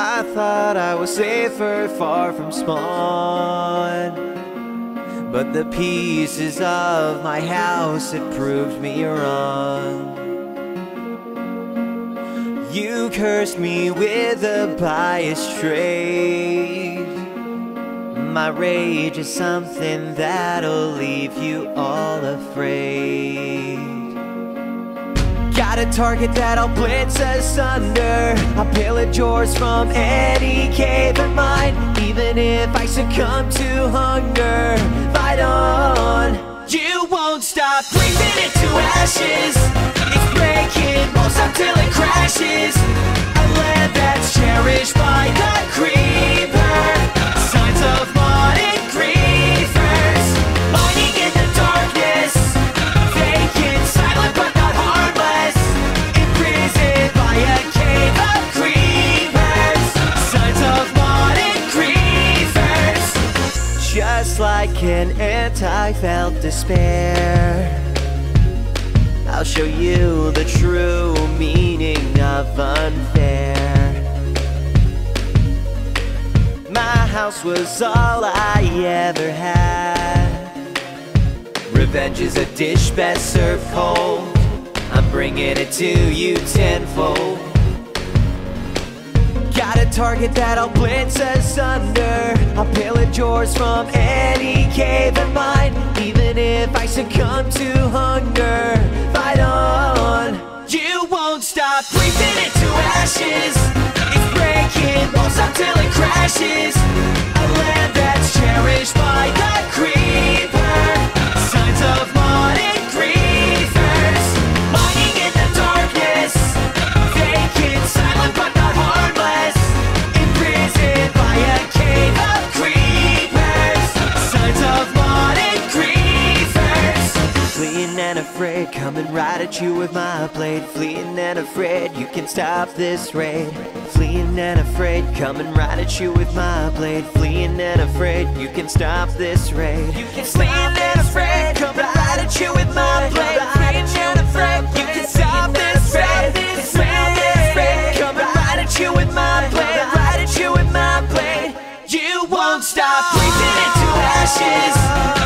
I thought I was safer far from Spawn, but the pieces of my house had proved me wrong. You cursed me with a biased trade. My rage is something that'll leave you all afraid. Got a target that'll blitz asunder. I'll pillage yours from any cave in mine. Even if I succumb to hunger, fight on. You won't stop breathing into ashes. It's breaking, won't stop till it crashes. A land that's cherished by the creeper. Signs of modern griefers, mining in the darkness. Vacant, silent but not harmless. Imprisoned by a cave of creepers. Signs of modern griefers. Just like an anti-felt despair, I'll show you the true meaning of unfair. My house was all I ever had. Revenge is a dish best served cold. I'm bringing it to you tenfold. Got a target that'll blitz asunder. I'll pillage yours from any cave in mine. Even if I succumb to hunger, fight on. You won't stop breathing into ashes. It's breaking, won't stop till it crashes. A land that's cherished by the creeper. Signs of modern griefers, mining in the darkness. Vacant, silent but not harmless. Imprisoned by a cave of creepers. Signs of modern griefers. Fleeing and afraid, coming right at you with my blade. Fleeing and afraid, you can stop this raid. Fleeing and afraid, coming right at you with my blade. Fleeing and afraid, you can stop this raid. You can fleeing and afraid, coming right at you with my blade. Fleeing and afraid, you can stop this raid. Fleeing and afraid, coming right at you with my blade. Right at you with my blade. You won't stop breathing into ashes.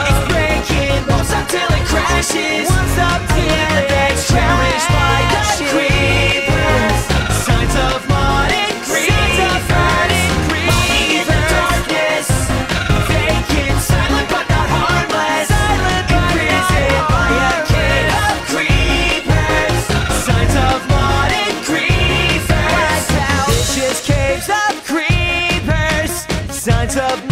It's breaking, won't stop till it crashes. Won't stop till it's cherished by the creepers. Signs of modern griefers, mining in the darkness. Vacant, silent but not harmless. Imprisoned by a kid of creepers. Signs of modern griefers, vicious caves of creepers. Signs of